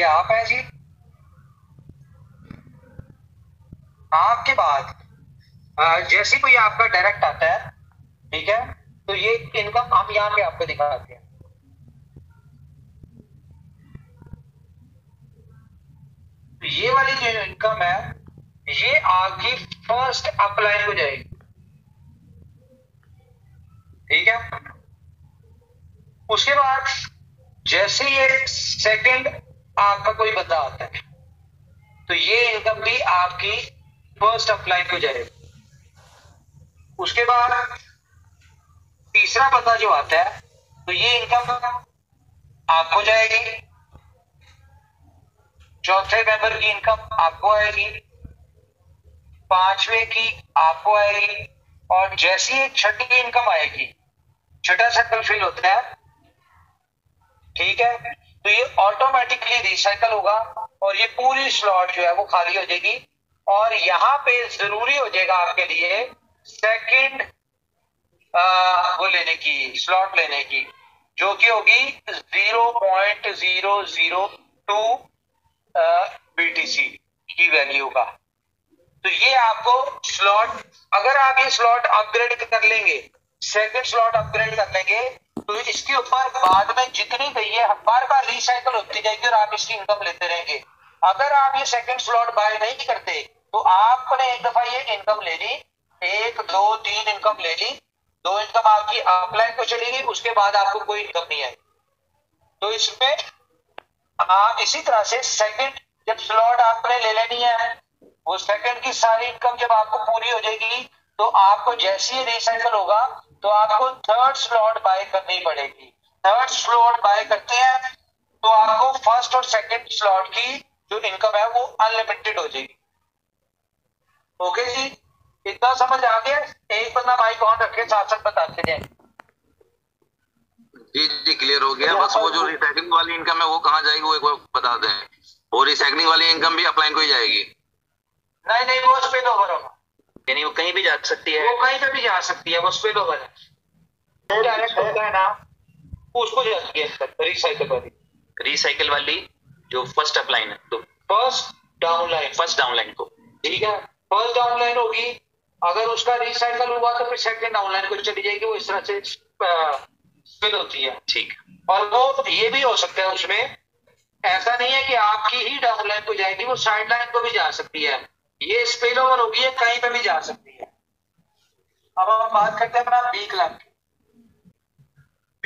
ये आप है जी। आपके बाद जैसे कोई आपका डायरेक्ट आता है, ठीक है, तो ये इनकम हम यहाँ पे आपको दिखाते हैं। ये वाली जो इनकम है ये आपकी फर्स्ट अपलाइन हो जाएगी, ठीक है। उसके बाद जैसे ये सेकंड आपका कोई बंदा आता है तो ये इनकम भी आपकी फर्स्ट अपलाइन हो जाएगी। उसके बाद तीसरा बंदा जो आता है तो ये इनकम आपको जाएगी। चौथे मेंबर की इनकम आपको आएगी, पांचवे की आपको आएगी, और जैसी एक छठी की इनकम आएगी, छठा सर्कल फिल होता है, ठीक है, तो ये ऑटोमेटिकली रिसाइकल होगा और ये पूरी स्लॉट जो है वो खाली हो जाएगी। और यहाँ पे जरूरी हो जाएगा आपके लिए सेकंड वो लेने की, स्लॉट लेने की, जो कि होगी 0.002 BTC की वैल्यू का। तो ये आपको स्लॉट, अगर आप ये स्लॉट अपग्रेड कर लेंगे, सेकंड स्लॉट अपग्रेड कर लेंगे, तो इसके ऊपर बाद में जितनी गई है बार बार रिसाइकल होती जाएगी और आप इसकी इनकम लेते रहेंगे। अगर आप ये सेकंड स्लॉट बाय नहीं करते तो आपने एक दफा ये इनकम ले ली, एक दो तीन इनकम ले ली, दो इनकम आपकी अपलाइन को चली गई, उसके बाद आपको कोई इनकम नहीं आई। तो इसमें इसी तरह से सेकंड जब स्लॉट आपने ले लेनी है, वो सेकंड की सारी इनकम जब आपको पूरी हो जाएगी तो आपको जैसे ही रिसाइकल होगा तो आपको थर्ड स्लॉट बाय करनी पड़ेगी। थर्ड स्लॉट बाय करते हैं तो आपको फर्स्ट और सेकंड स्लॉट की जो इनकम है वो अनलिमिटेड हो जाएगी। ओके जी, इतना समझ आ गया। एक बंदा माइक ऑन रखे, साथ साथ बताते जाए। जी जी, क्लियर हो गया। बस वो जो रिसाइकलिंग वाली इनकम है वो कहाँ जाएगी वो एक बार बता दें। वो रिसाइकलिंग वाली इनकम भी अपलाइन को ही जाएगी? नहीं, वो स्पिल ओवर होगा, यानी वो कहीं भी जा सकती है। वो कहीं पे भी जा सकती है, वो स्पिल ओवर है, डायरेक्ट होता है ना, उसको जाती है रिसाइकल वाली जो फर्स्ट अपलाइन है, तो फर्स्ट डाउनलाइन को, ठीक है, फर्स्ट डाउनलाइन होगी। अगर उसका रिसाइकल हुआ तो फिर सेकंड डाउनलाइन को चली जाएगी, वो इस तरह से स्पिल होती है, ठीक। और वो ये भी हो सकता है, उसमें ऐसा नहीं है कि आपकी ही डाउनलाइन को जाएगी, वो साइड लाइन को भी जा सकती है। ये स्पिल ओवर होगी, ये कहीं पे भी जा सकती है। अब हम बात करते हैं अपना बी क्लब की।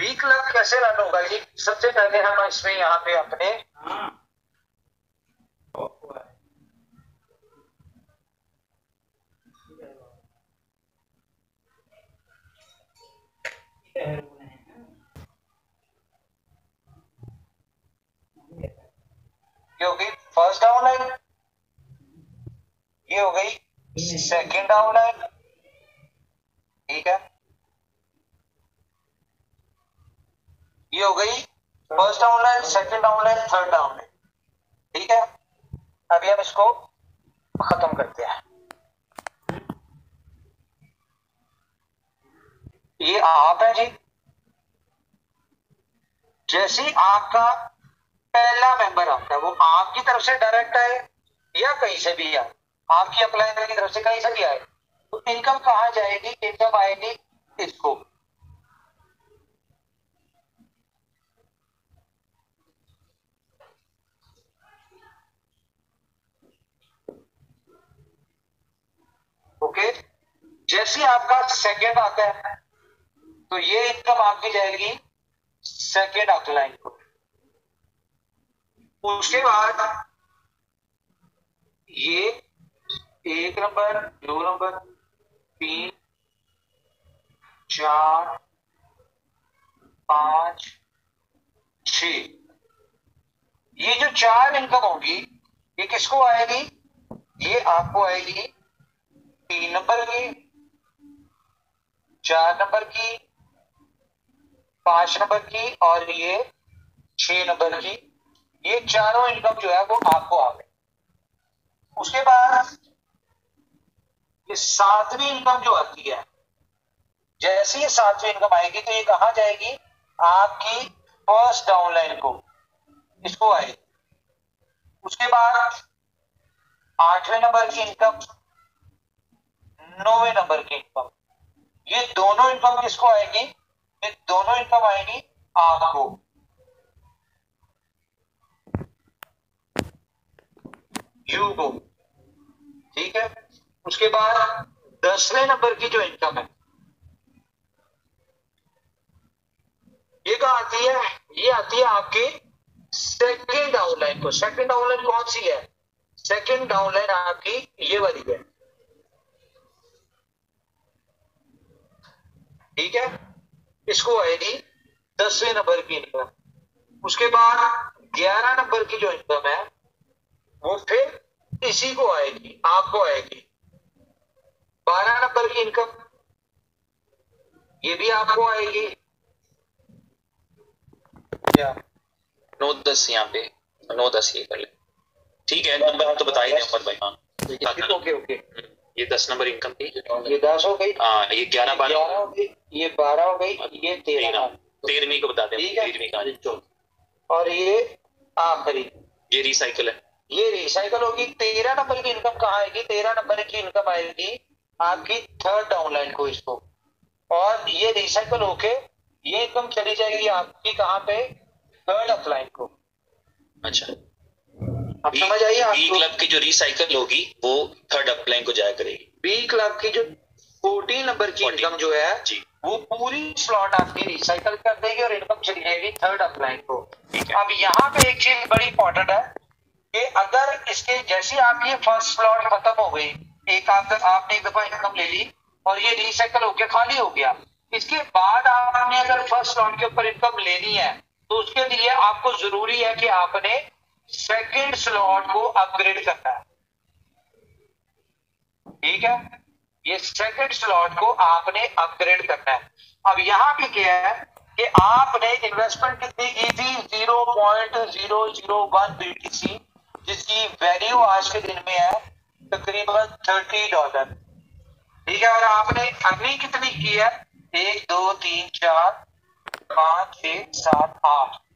बी क्लब कैसे रन होगा जी? सबसे पहले हम इसमें यहाँ पे अपने होगी फर्स्ट डाउनलाइन, ये हो गई सेकंड डाउनलाइन, ठीक है, ये हो गई first downline, second downline, third downline, ठीक है। अभी हम इसको खत्म करते हैं। ये आप है जी। जैसे आपका पहला मेंबर आता है वो आपकी तरफ से डायरेक्ट आए या कहीं से भी आए, आपकी अपलाइन की तरफ से कहीं से भी आए, तो इनकम कहाँ जाएगी? इनकम आएगी इसको, ओके। जैसे आपका सेकंड आता है तो ये इनकम आपकी जाएगी सेकंड अपलाइन को। उसके बाद ये 1 नंबर, 2 नंबर, 3, 4, 5, 6, ये जो 4 इनकम होगी ये किसको आएगी? ये आपको आएगी 3 नंबर की, 4 नंबर की, 5 नंबर की, और ये 6 नंबर की। ये चारों इनकम जो है वो आपको आ गई। उसके बाद ये 7वीं इनकम जो आती है, जैसे ही 7वीं इनकम आएगी तो ये कहाँ जाएगी? आपकी फर्स्ट डाउनलाइन को, इसको आएगी। उसके बाद आठवें नंबर की इनकम, नौवें नंबर की इनकम, ये दोनों इनकम किसको आएगी? ये दोनों इनकम आएगी आपको। यू को, ठीक है। उसके बाद 10वें नंबर की जो इनकम है ये कहाँ आती है? ये आती है आपकी सेकेंड डाउनलाइन को। सेकेंड डाउनलाइन कौन सी है? सेकेंड डाउनलाइन आपकी ये वाली है, ठीक है। इसको आएगी 10वें नंबर की इनकम। उसके बाद 11 नंबर की जो इनकम है वो फिर इसी को आएगी, आपको आएगी। 12 नंबर की इनकम ये भी आपको आएगी, क्या 9-10 यहाँ पे 9-10 ये कर ले, ठीक है। नंबर हम तो बता ही दें ऊपर भाई, हाँ ओके ओके। ये 10 नंबर इनकम थी, ये 10 हो गई, हाँ ये 11-12 हो गई, ये 12 हो गई, ये 13वीं को बता दें, और ये आखिरी ये रिसाइकिल है, ये रिसाइकिल होगी। 13 नंबर की इनकम कहाँ आएगी? 13 नंबर की इनकम आएगी आपकी थर्ड डाउनलाइन को, इसको, और ये रिसाइकिल होके ये इनकम चली जाएगी आपकी कहाँ पे? थर्ड अपलाइन को। अच्छा, अब समझ आई आपको? बी क्लब की जो रिसाइकिल होगी वो थर्ड अपलाइन को जाया करेगी। बी क्लब की जो 14 नंबर की इनकम जो है वो पूरी स्लॉट आपकी रिसाइकिल कर देगी और इनकम चली जाएगी थर्ड अपलाइन को। अब यहाँ पे एक चीज बड़ी इंपॉर्टेंट है कि अगर इसके जैसे आप ये फर्स्ट स्लॉट खत्म हो गई, एक आपने एक दफा इनकम ले ली और ये रिसाइकिल होके खाली हो गया, इसके बाद आपने अगर फर्स्ट स्लॉट के ऊपर इनकम लेनी है तो उसके लिए आपको जरूरी है कि आपने सेकंड स्लॉट को अपग्रेड करना है, ठीक है। ये सेकंड स्लॉट को आपने अपग्रेड करना है। अब यहाँ पे क्या है कि आपने इन्वेस्टमेंट कितनी की थी? 0.001 BTC, जिसकी वैल्यू आज के दिन में है तकरीबन $30, ठीक है। और आपने अर्निंग कितनी की है? 1 2 3 4 5 6 7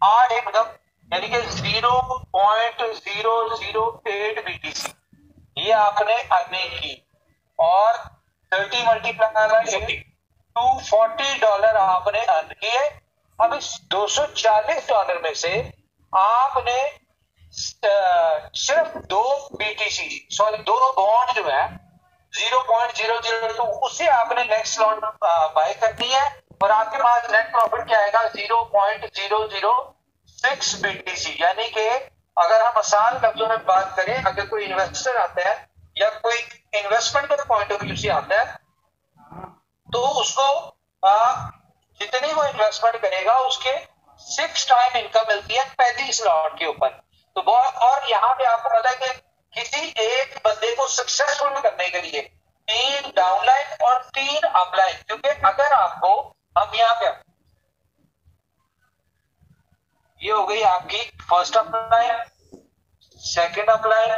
8 इनकम, यानी कि 0.008 BTC ये आपने अर्निंग की, और 30 मल्टीप्लाई $240 आपने अर्न किए। अब इस $240 में से आपने सिर्फ 2 बॉन्ड जो है 0.002 उसे आपने नेक्स्ट स्लॉट बाय करनी है, और आपके पास नेट प्रॉफिट क्या आएगा? 0.006 BTC। यानी कि अगर हम आसान लफ्जों में बात करें, अगर कोई इन्वेस्टर आता है या कोई इन्वेस्टमेंट के पॉइंट ऑफ व्यू से आता है तो उसको जितनी वो इन्वेस्टमेंट करेगा उसके 6 टाइम इनकम मिलती है 35 स्लॉट के ऊपर। तो बहुत, और यहाँ पे आपको पता है कि किसी एक बंदे को सक्सेसफुल करने के लिए 3 डाउनलाइन और 3 अपलाइन, क्योंकि अगर आपको हम यहाँ पे ये हो गई आपकी first upline, second upline,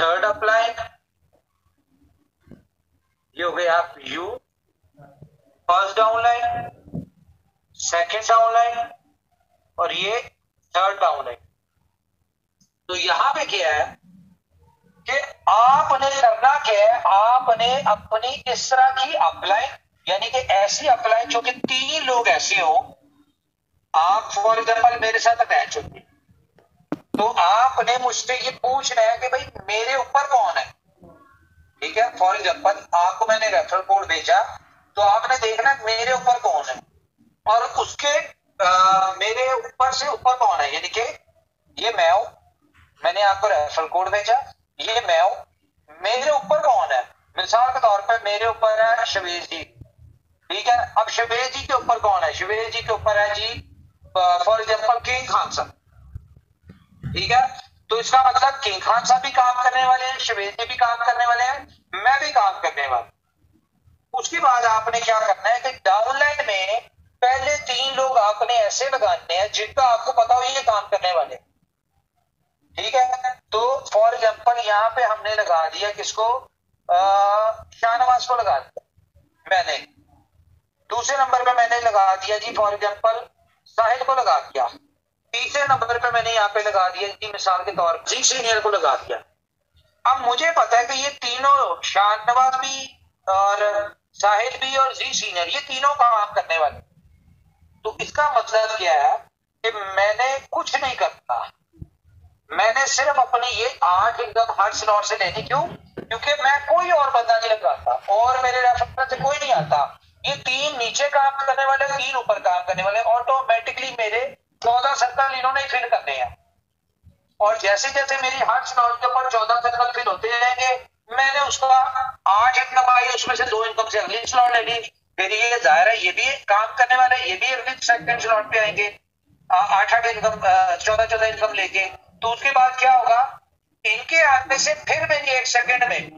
third upline, ये हो गई आप you, first downline, second downline और ये थर्ड डाउनलाइन। तो यहाँ पे क्या है कि आपने करना क्या है, आपने अपनी इस तरह की अपलाइन, यानी कि ऐसी अपलाइन जो कि 3 लोग ऐसे हो, आप फॉर एग्जाम्पल मेरे साथ अटैच होंगे, तो आपने मुझसे ये पूछना है कि भाई मेरे ऊपर कौन है, ठीक है। फॉर एग्जाम्पल आपको मैंने रेफरल कोड भेजा तो आपने देखना मेरे ऊपर कौन है और उसके मेरे ऊपर से ऊपर कौन है, यानी कि ये मैं हूं, मैंने आपको रेफरल कोड भेजा, ये मैं हूं, मेरे ऊपर कौन है? मिसाल के तौर पे मेरे ऊपर है शबीर जी, ठीक है। अब शबीर जी के ऊपर कौन है? शबीर जी के ऊपर है जी फॉर एग्जाम्पल किंग खान साहब, ठीक है। तो इसका मतलब किंग खान साहब भी काम करने वाले हैं, शबीर जी भी काम करने वाले हैं, मैं भी काम करने वाला। उसके बाद आपने क्या करना है कि डाउनलाइन में पहले 3 लोग आपने ऐसे लगाने हैं जिनका आपको पता हो ये काम करने वाले हैं, ठीक है। तो फॉर एग्जाम्पल यहाँ पे हमने लगा दिया किसको? शाहनवाज को लगा दिया मैंने। दूसरे नंबर पे मैंने लगा दिया जी फॉर एग्जाम्पल साहिल को लगा दिया। तीसरे नंबर पे मैंने यहाँ पे लगा दिया जी, मिसाल के तौर पर जी सीनियर को लगा दिया। अब मुझे पता है कि ये तीनों शाहनवाज भी और साहिल भी और जी सीनियर ये तीनों काम करने वाले, तो इसका मतलब क्या है कि मैंने कुछ नहीं करना, मैंने सिर्फ अपनी ये 8 एकदम हर स्लॉट से लेनी। क्यों? क्योंकि मैं कोई और बंदा नहीं लगाता और मेरे रेफरेंस से कोई नहीं आता। ये 3 नीचे काम करने वाले, 3 ऊपर काम करने वाले, ऑटोमेटिकली मेरे 14 सर्कल इन्होंने ही फिल करने हैं। और जैसे जैसे मेरी हर स्लॉट के ऊपर 14 सर्कल फिल होते जाएंगे, मैंने उसका 8 इनकम आई, उसमें से 2 इनकम से अगली स्लॉट ले ली, फिर ये जाहिर है ये भी काम करने वाले, ये भी अगली सेकेंड स्लॉट पे आएंगे 8-8 इनकम 14-14 इनकम लेके। तो उसके बाद क्या होगा, इनके आने से फिर मेरी एक सेकंड में,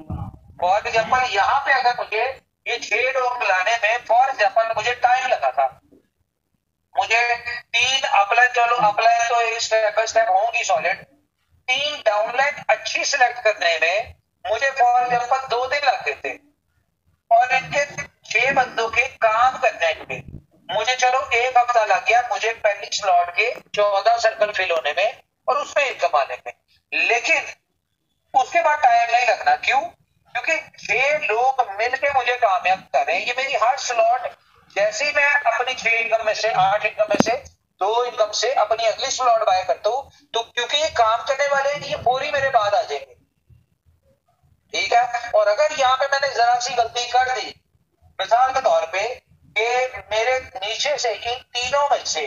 फॉर एग्जाम्पल यहाँ पे अगर मुझे ये 6 लोग लाने में फॉर एग्जाम्पल मुझे टाइम लगा था, मुझे 3 अपलाइन, चलो अपलाइन तो स्टेप बाय स्टेप होंगी सॉलिड, 3 डाउनलाइन अच्छी सिलेक्ट करने में मुझे फॉर एग्जाम्पल 2 दिन लगते थे, और इनके 6 बंदों के काम करने में मुझे चलो 1 हफ्ता लग गया, मुझे पहली स्लॉट के 14 सर्कल फिल होने में और उसमें इनकम आने में। लेकिन उसके बाद टाइम नहीं लगना। क्यों? क्योंकि 6 लोग मिलके मुझे कामयाब कर रहे हैं। ये मेरी हर स्लॉट, जैसे ही मैं अपनी 6 इनकम में से 8 इनकम में से 2 इनकम से अपनी अगली स्लॉट बाय करता हूं, तो क्योंकि ये काम करने वाले ये 4 ही मेरे बाद आ जाएंगे, ठीक है। और अगर यहाँ पे मैंने जरा सी गलती कर दी, मिसाल के तौर पर मेरे नीचे से इन तीनों में से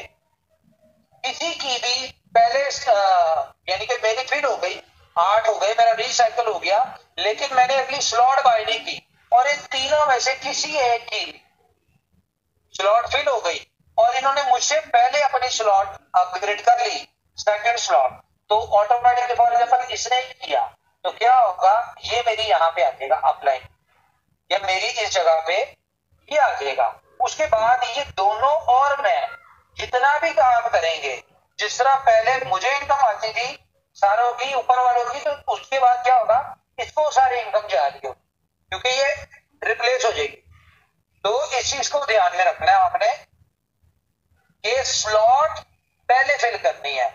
किसी की भी पहले यानी कि मेरी फिट हो गई, 8 हो गए, मेरा रिसाइकल हो गया, लेकिन मैंने अगली स्लॉट बाय नहीं की, और इन तीनों में से किसी एक की स्लॉट फिल हो गई और इन्होंने मुझसे पहले अपनी स्लॉट अपग्रेड कर ली, सेकंड स्लॉट, तो ऑटोमेटिकली फॉर एग्जाम्पल इसने किया, तो क्या होगा, ये मेरी यहाँ पे आ जाएगा अपलाइन, या मेरी इस जगह पे ये आ जाएगा। उसके बाद ये दोनों और मैं जितना भी काम करेंगे, जिस तरह पहले मुझे इनकम आती थी सारों की, ऊपर वालों की, तो उसके बाद क्या होगा, इसको सारी इनकम जा रही हो, क्योंकि ये रिप्लेस हो जाएगी। तो इस चीज को ध्यान में रखना है आपने, ये स्लॉट पहले फिल करनी है,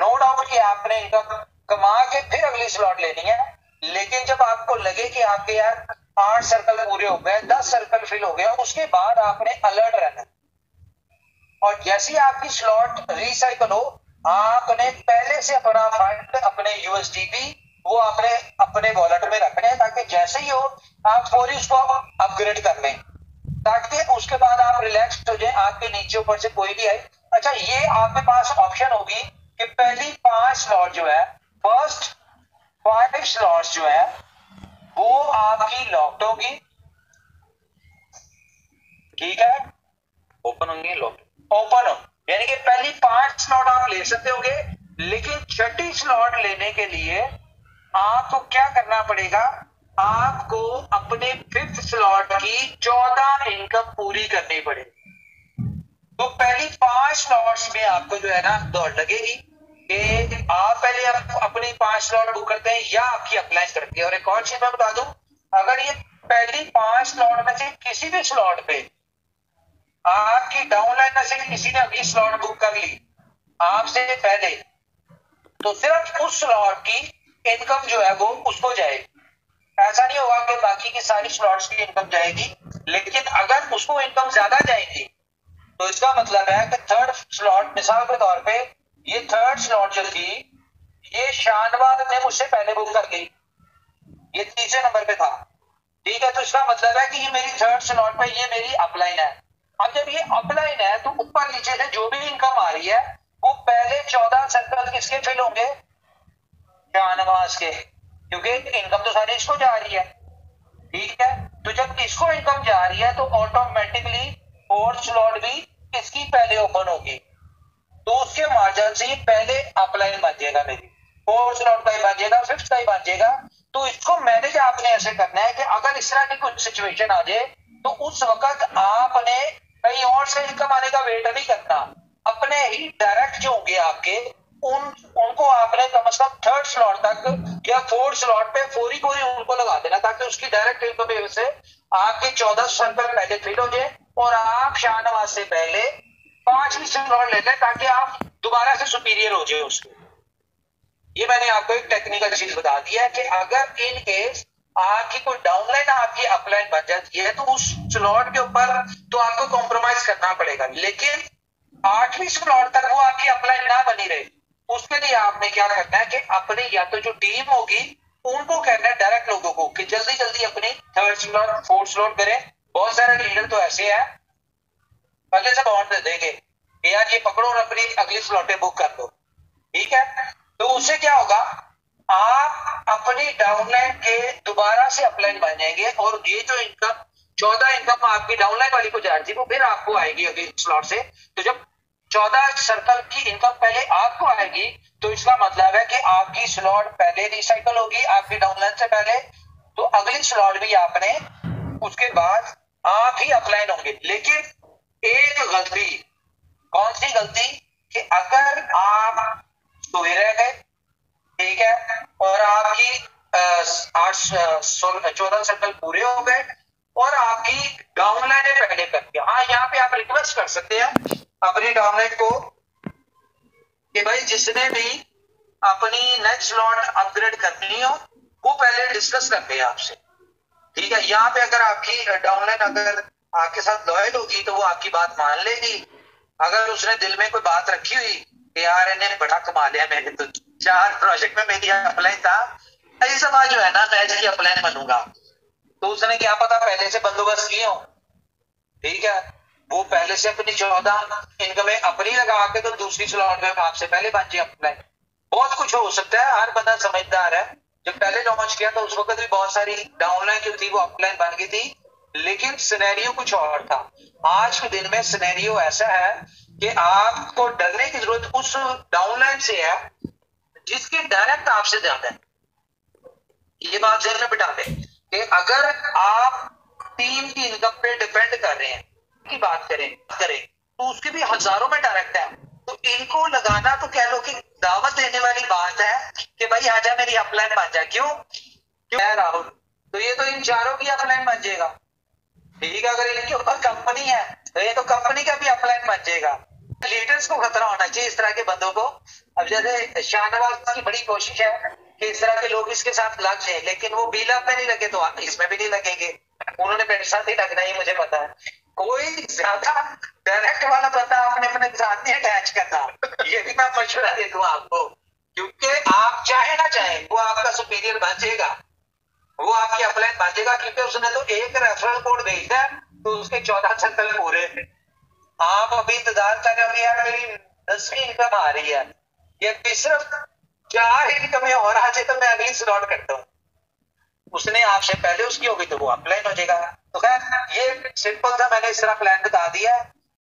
नो डाउट कि आपने इनकम कमा के फिर अगली स्लॉट लेनी है, लेकिन जब आपको लगे कि आपके यार 8 सर्कल पूरे हो गए, 10 सर्कल फिल हो गया, उसके बाद आपने अलर्ट रहना है। और जैसी आपकी स्लॉट रिसाइकल हो, आपने पहले से अपना फंड, अपने USDB वो आपने अपने वॉलेट में रखने हैं, ताकि जैसे ही हो आप फौरी उसको अपग्रेड कर लें, ताकि उसके बाद आप रिलैक्स हो जाए, आपके नीचे ऊपर से कोई भी आए। अच्छा, ये आपके पास ऑप्शन होगी कि पहली 5 स्लॉट जो है, फर्स्ट 5 स्लॉट जो है वो आपकी लॉक्ड होगी, ठीक है, ओपन होंगी, लॉक्ड ओपन हो, यानी कि पहली 5 स्लॉट आप ले सकते होंगे, लेकिन छठी स्लॉट लेने के लिए आपको क्या करना पड़ेगा, आपको अपने 5th स्लॉट की 14 इनकम पूरी करनी पड़ेगी। तो पहली 5 स्लॉट्स में आपको जो है ना दौड़ लगेगी, आप पहले अपनी 5 स्लॉट बुक करते हैं या आपकी अप्लाई करते हैं। और एक और चीज मैं बता दूं, अगर ये पहली 5 स्लॉट में से किसी भी स्लॉट पे आपकी डाउनलाइन में से किसी ने अगली स्लॉट बुक कर ली आपसे पहले, तो सिर्फ उस स्लॉट की इनकम जो है वो उसको जाएगी। ऐसा नहीं होगा कि बाकी की सारी स्लॉट्स की इनकम जाएगी, लेकिन अगर उसको इनकम ज्यादा जाएगी तो इसका मतलब है कि थर्ड स्लॉट, मिसाल के तौर पे ये थर्ड स्लॉट जो थी ये शानवार ने मुझसे पहले बुक कर ली, ये तीसरे नंबर पे था, ठीक है, तो इसका मतलब है कि ये मेरी थर्ड स्लॉट पे ये मेरी अपलाइन है। अब जब ये अपलाइन है तो ऊपर नीचे से जो भी इनकम आ रही है वो पहले 14 सर्कल किसके फिल होंगे, शाहनवाज के, क्योंकि इनकम तो सारी इसको जा रही है, ठीक है। तो जब इसको इनकम जा रही है तो ऑटोमेटिकली 4 स्लॉट भी इसकी पहले ओपन होगी, तो उसके मार्जिन से पहले अपलाइन बन जाएगा, मेरी 4 स्लॉट का ही बन जाएगा, 5th का ही बन जाएगा। तो इसको मैनेज आपने ऐसे करना है कि अगर इस तरह की कुछ सिचुएशन आ जाए तो उस वक्त आपने कहीं और से इनकम आने का वेट नहीं करना, अपने ही डायरेक्ट जो होंगे आपके उनको आपने कम से कम 3rd स्लॉट तक या 4th स्लॉट पे फौरी उनको लगा देना, ताकि उसकी डायरेक्ट इनकम से आपके 14 सर्कल पहले फिल हो जाए और आप शाहनवाज से पहले 5वीं स्लॉट ले लें, ताकि आप दोबारा से सुपीरियर हो जाए उसको। ये मैंने आपको एक टेक्निकल चीज बता दी है कि अगर इन केस आपकी कोई डाउनलाइन आपकी अपलाइन बन जाती है तो उस स्लॉट के ऊपर तो आपको कॉम्प्रोमाइज करना पड़ेगा, लेकिन आठवीं स्लॉट तक वो आपकी अपलाइन ना बनी रहे उसके लिए आपने क्या करना है कि अपनी या तो जो टीम होगी उनको कहना है डायरेक्ट लोगों को कि जल्दी जल्दी अपनी थर्ड स्लॉट फोर्थ स्लॉट करें। बहुत सारे लीडर तो ऐसे है पहले से बॉन्ड दे देंगे यार ये पकड़ो और अपनी अगली स्लॉटें बुक कर दो, ठीक है। तो उससे क्या होगा आप अपनी डाउनलाइन के दोबारा से अपलाइन बन जाएंगे और ये जो इनकम 14 इनकम आपकी डाउनलाइन वाली को जा रही थी वो फिर आपको आएगी अगले स्लॉट से। तो जब 14 सर्कल की इनकम पहले आपको आएगी तो इसका मतलब है कि आपकी स्लॉट पहले रिसाइकल होगी आपकी डाउनलाइन से पहले, तो अगली स्लॉट भी आपने उसके बाद आप ही अपलाइन होंगे। लेकिन एक गलती, कौन सी गलती, कि अगर आप सोए रह गए, ठीक है, और आपकी 14 सर्कल पूरे हो गए और आपकी डाउनलाइन पहले कर दिया, हाँ यहाँ पे आप रिक्वेस्ट कर सकते हैं अपनी डाउनलाइन को कि भाई जिसने भी अपनी नेक्स्ट स्लॉट अपग्रेड करनी हो वो पहले डिस्कस करते हैं आपसे, ठीक है। यहाँ पे अगर आपकी डाउनलाइन अगर आपके साथ लॉयल होगी तो वो आपकी बात मान लेगी। अगर उसने दिल में कोई बात रखी हुई कि यार इन्हें बड़ा कमा लिया, मैंने तो 4 प्रोजेक्ट में मेरी अपलाइन था, ऐसा बात जो है ना मैं जैसी अपलाइन बनूंगा, तो उसने क्या पता पहले से बंदोबस्त किए हो, ठीक है, वो पहले से अपनी 14 इनकम अपनी लगा के तो दूसरी स्लॉट में आपसे पहले बन जाए अपलाइन। बहुत कुछ हो सकता है, हर बंदा समझदार है। जब पहले लॉन्च किया तो उस वक्त भी बहुत सारी डाउनलाइन जो थी वो अपलाइन बन गई थी, लेकिन सिनेरियो कुछ और था। आज के दिन में सिनेरियो ऐसा है कि आपको डरने की जरूरत उस डाउनलाइन से है जिसके डायरेक्ट आपसे ज्यादा है। ये बात ध्यान में बिठा लें कि अगर आप टीम की इनकम पे डिपेंड कर रहे हैं की बात करें तो उसके भी हजारों में डायरेक्ट है, तो इनको लगाना तो कह लो कि दावत देने वाली बात है कि भाई आजा मेरी अपलाइन बन जा, क्यों मैं राहुल, तो ये तो इन चारों की अपलाइन बन जाएगा, ठीक है। अगर इनके ऊपर कंपनी है तो ये तो कंपनी का भी अपलाइन बन जाएगा। लीडर्स को खतरा होना चाहिए इस तरह के बंदों को। अब जैसे शाहनवाज की बड़ी कोशिश है कि इस तरह के लोग इसके साथ लग जाए, लेकिन वो बी लैब में नहीं लगे तो इसमें भी नहीं लगेंगे, उन्होंने मेरे साथ ही लगना ही मुझे पता है। कोई ज्यादा डायरेक्ट वाला बंदा आपने अपने साथ नहीं अटैच करना, ये भी मैं मशवरा दे दूं आपको, क्योंकि आप चाहे ना चाहे वो आपका सुपीरियर बन जाएगा, वो आपकी अपलाइन बन जाएगा, क्योंकि उसने तो एक रेफरल कोड भेजा है तो उसके 14 सर्कल पूरे। आप अभी इंतजार कर रहे हो यार मेरी 10वीं इनकम आ रही है या सिर्फ 4 इनकमें और आ जाए तो मैं अगली स्लॉट करता हूँ, उसने आपसे पहले उसकी होगी तो वो अपलाइन हो जाएगा। तो खैर ये सिंपल था, मैंने इस तरह प्लान बता दिया।